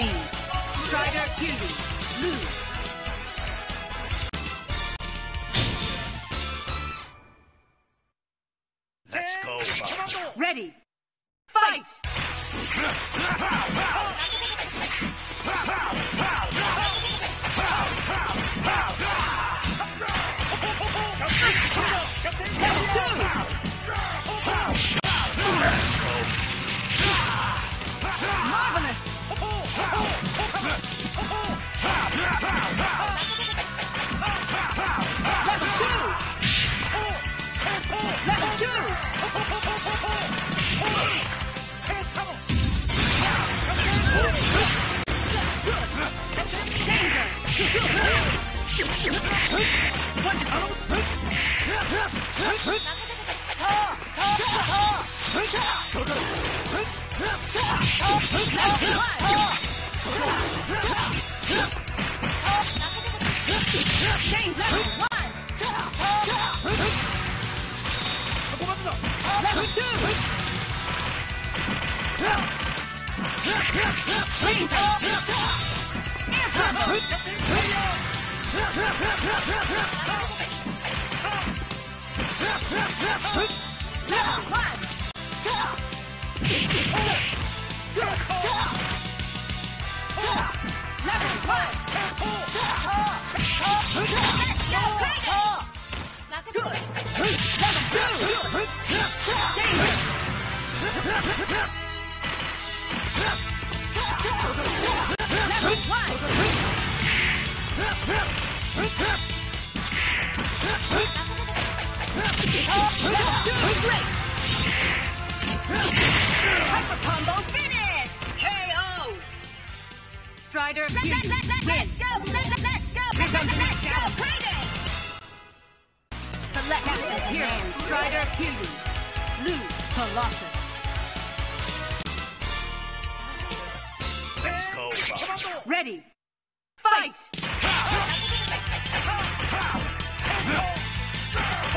Wolverine. Strider Fury. Move. Let's go. Fight. Ready. Fight. Hypercombo finish! KO! Strider, let's go! Let's go! Let's go! Select action hero, Strider Fury. Lose, Colossus. Let's go. Ready. Fight! Ready, fight! Let's go!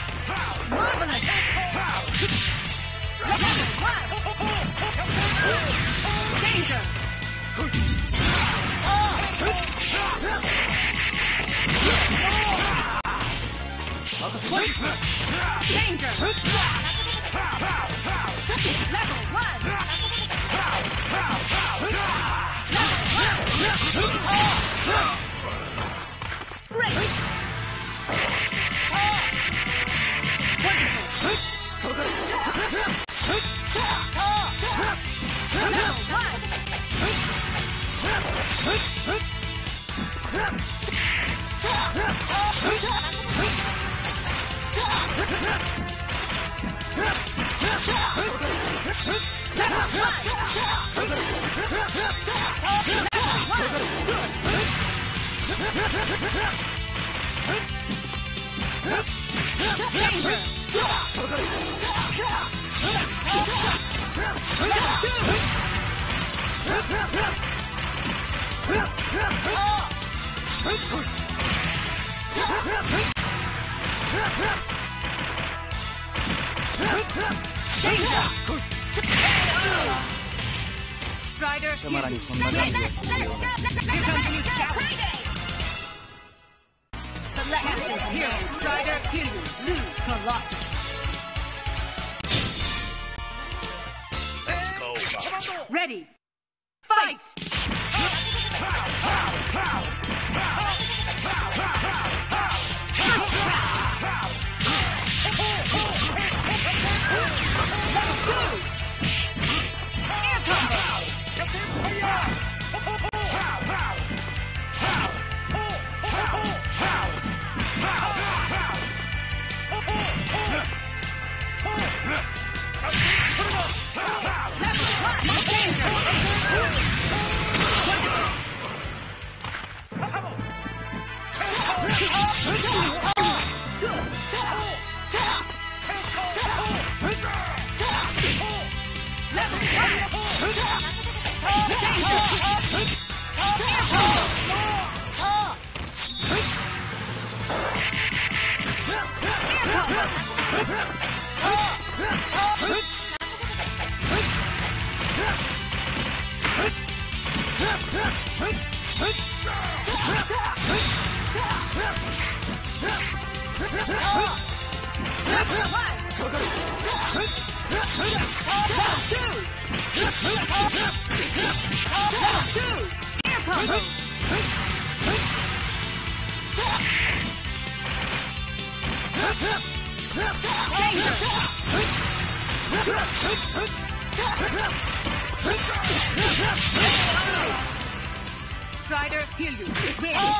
Strider, heal you. Wait. You're going to lose.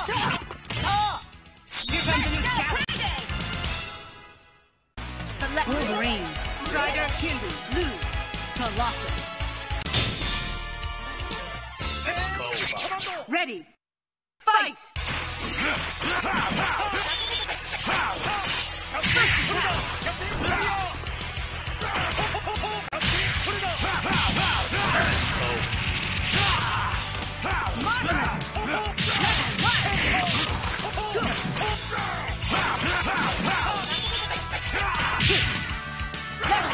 Wolverine. Strider, heal you. Lose. Colossus. Let's go. Ready. Fight.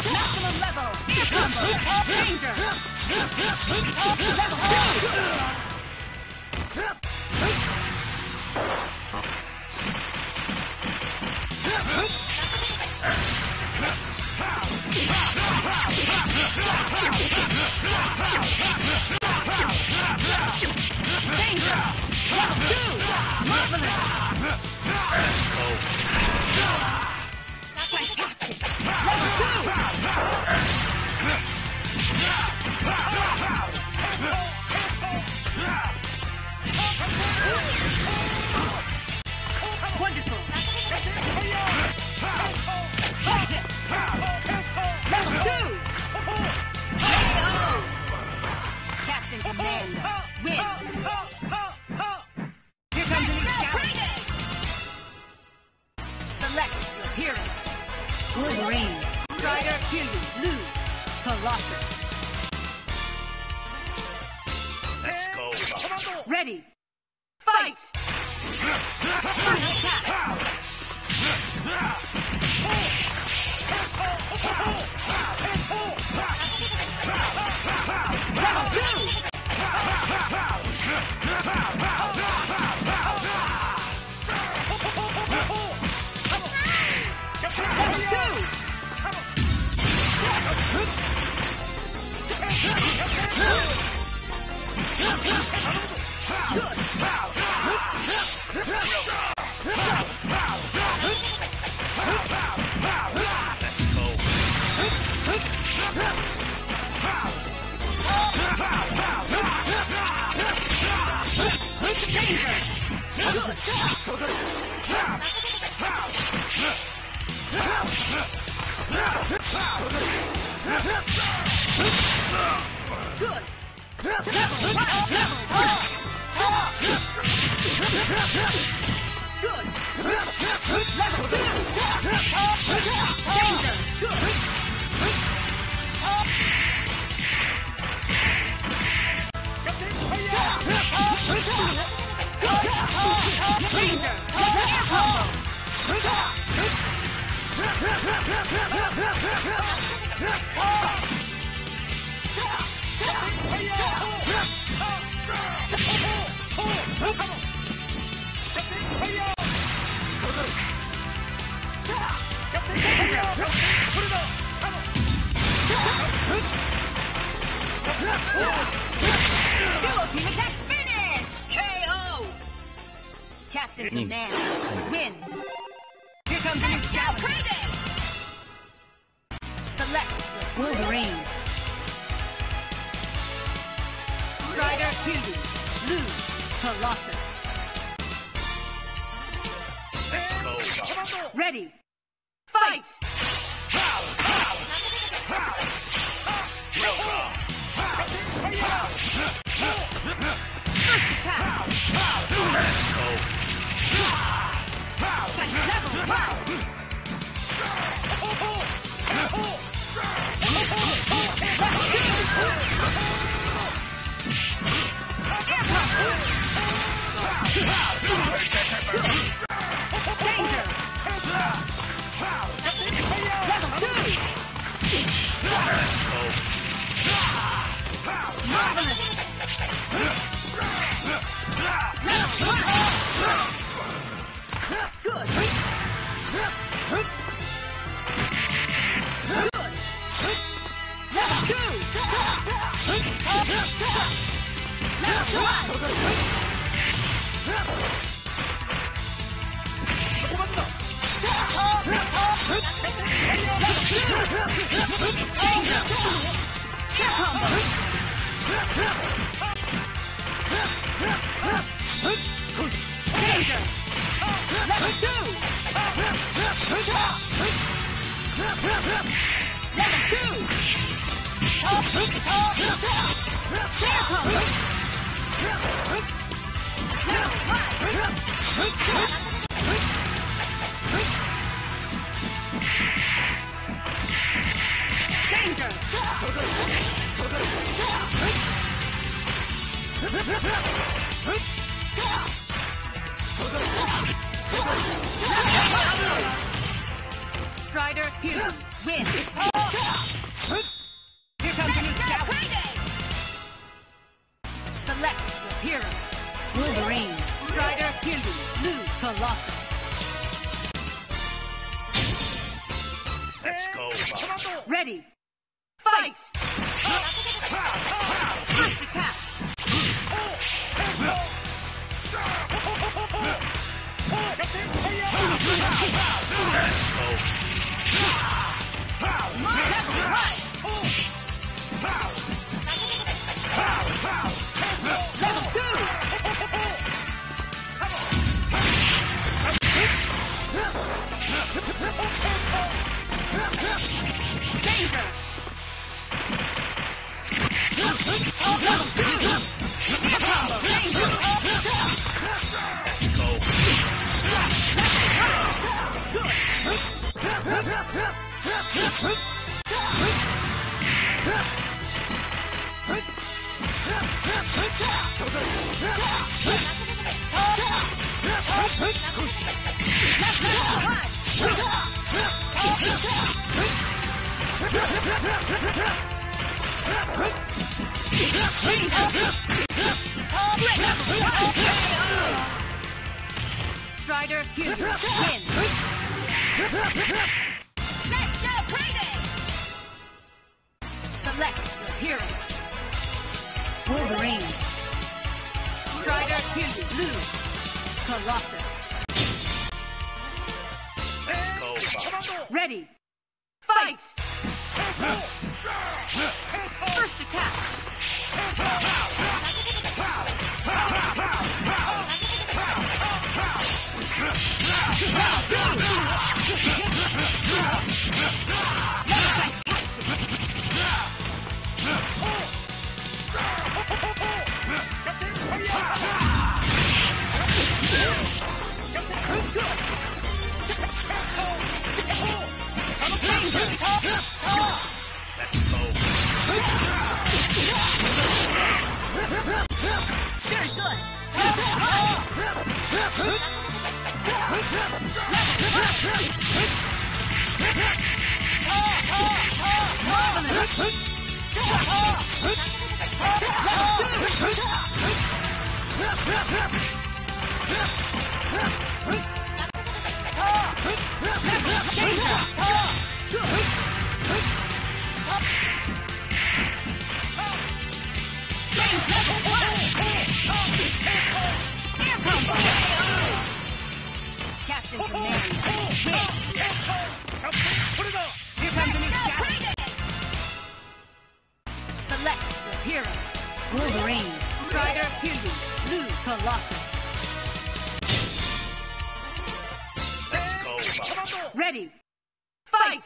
Maximum level. Danger. Ready, fight! Captain Command, win. Here comes the challenge. Select Wolverine. Strider, Huey, Lou, Colossus. Ready. Fight. Strider, here, win. Here comes a new challenge. Select your hero. Wolverine, Strider, here, Blue Colossus. Let's go. Ready. Fight. First attack. Let's go. Strider, here, win! Select your hero. Wolverine. Strider, Huey, Blue. Colossus. Let's go, Bob. Ready. Fight. First attack. Wolverine, Strider, Huey, Blue Colossus. Let's go. Ready. Fight.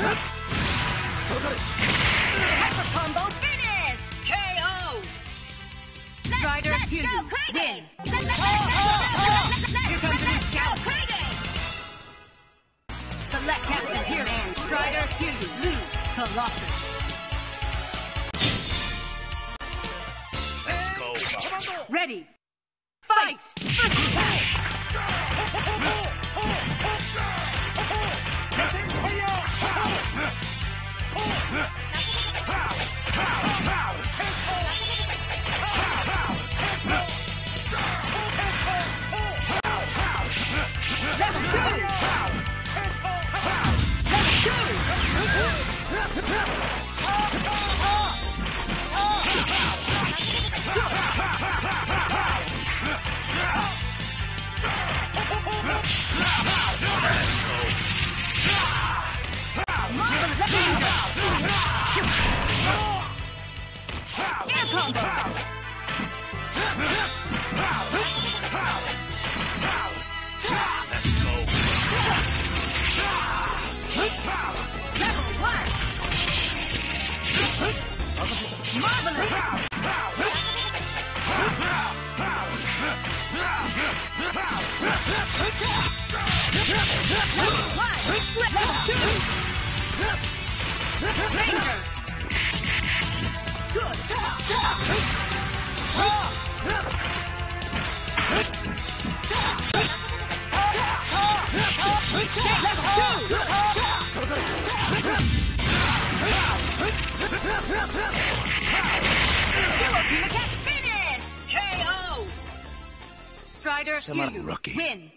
First attack. Hypercombo finish! KO! Strider win! Here comes the scout! Select Captain here and Strider lose! Colossus! Ready, fight! Strider, you win. Here comes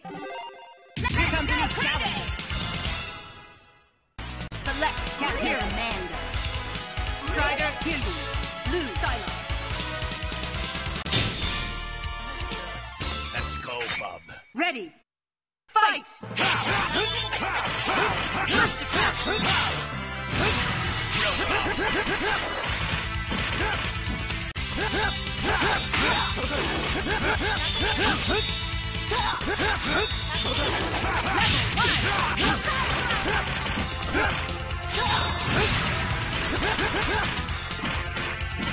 the next battle. Select Captain Amanda. Strider, lose. Silence. Let's go, Bob. Ready. Fight. Danger! Marvelous! Level 1!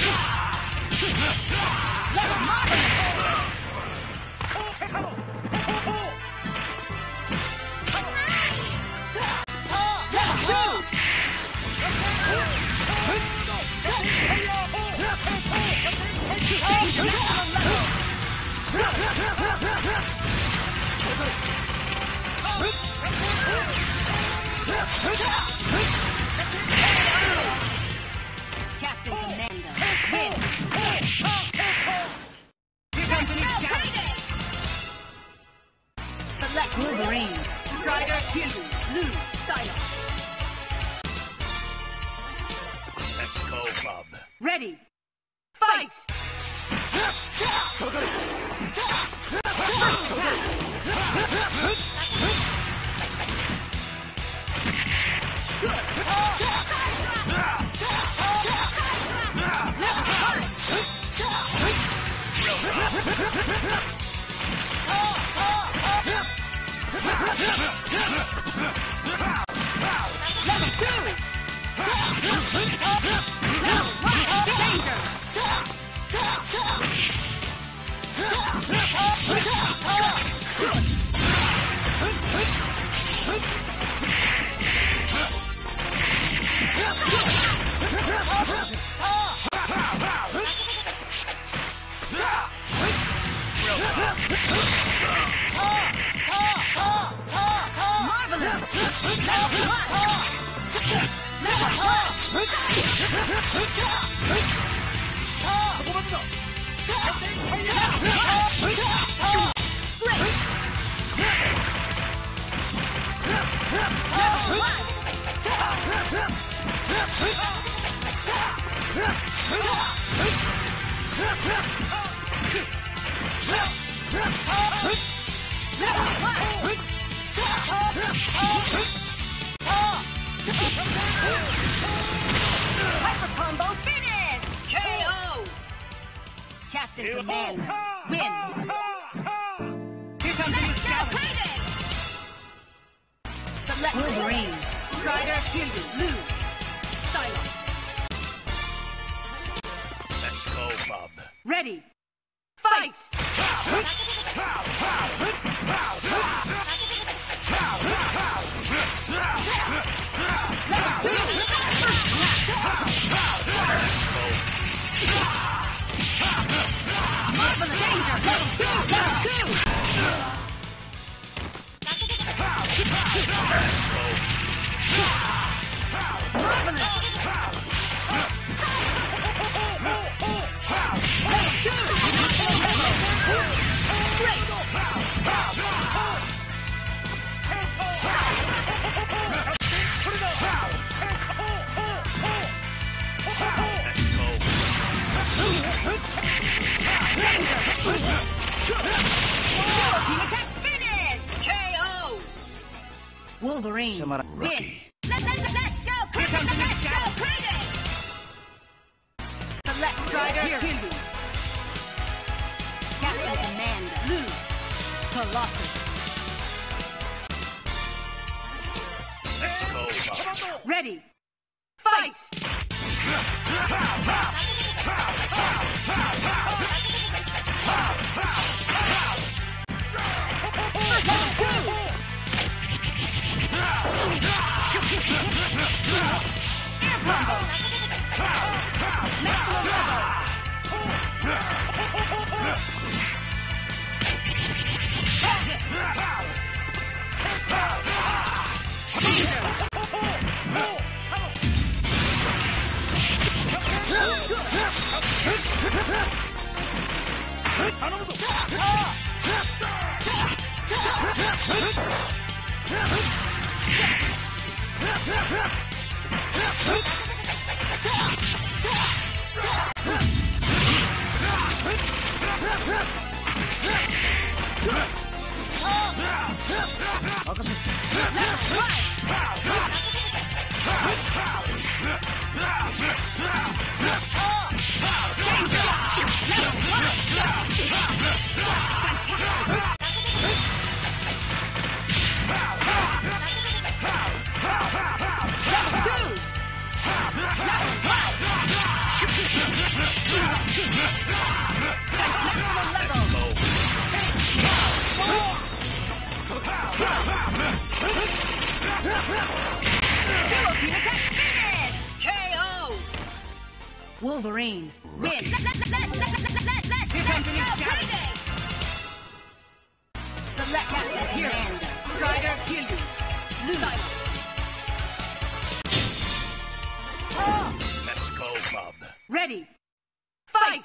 Captain Commando, win! Select Wolverine, Strider, Hugh, Blue, Silence. Let's go, Bob. Ready, fight! Hypercombo finish! KO! Captain Commando, win! Here comes the Strider! Select Wolverine, Strider, Hugh, Blue, Silence. Let's go, Bob. Ready, fight! Wolverine, rookie. Let's go, crazy! Let's go, crazy! Select Strider, Kimby. Captain Commando, Blue, Colossus. Let's go, Bob. Ready, fight! Let's go! Wolverine wins. The Let here ends. Strider kill you. Let's go, Bob. Ready. Fight.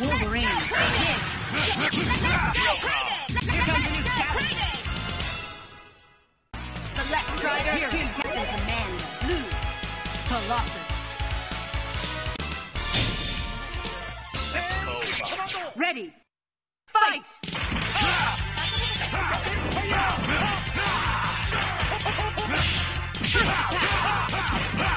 Wolverine. Ready. Fight. Strider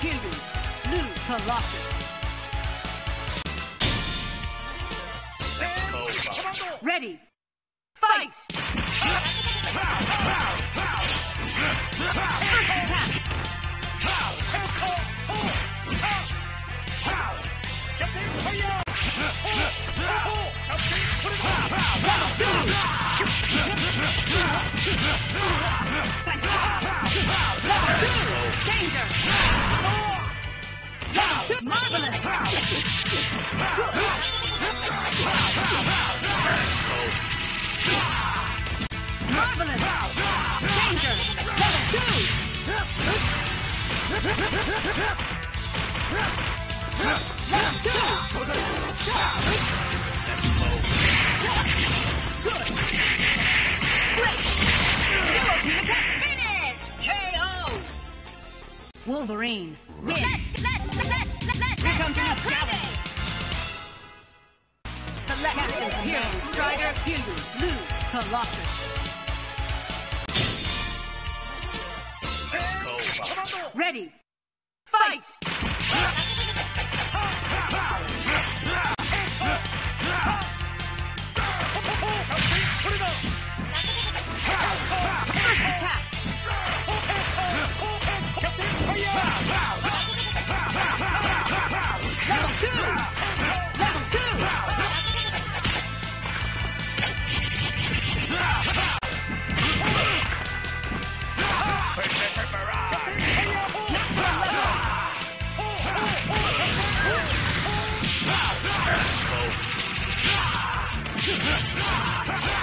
kill you. Lose Colossus. Let's go. Ready. Fight. Wolverine, win! Here comes the Strider! The Captain Hero, Strider, Fury, Blue, Colossus. Let's go! Ready! Fight! Attack!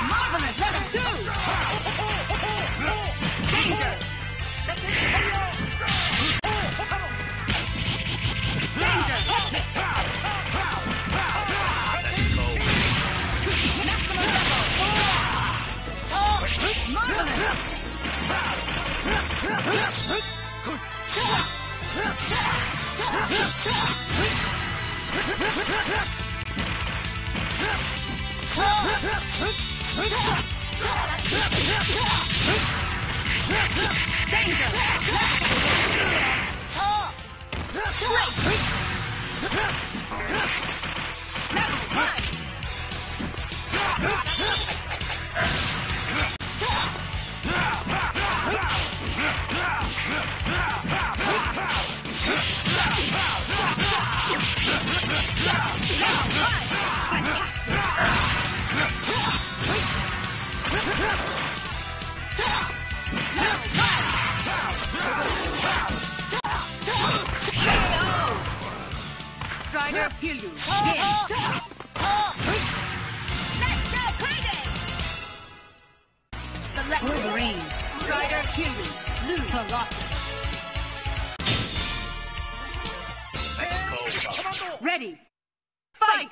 Marvelous, let us do! Danger! Strider, kill you. Let's go crazy! The Wolverine, Strider, kill you. Blue, Colossus. Ready. Fight!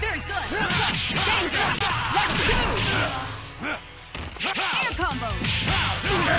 Very good. Danger. Let's do. Hypercombo. Danger!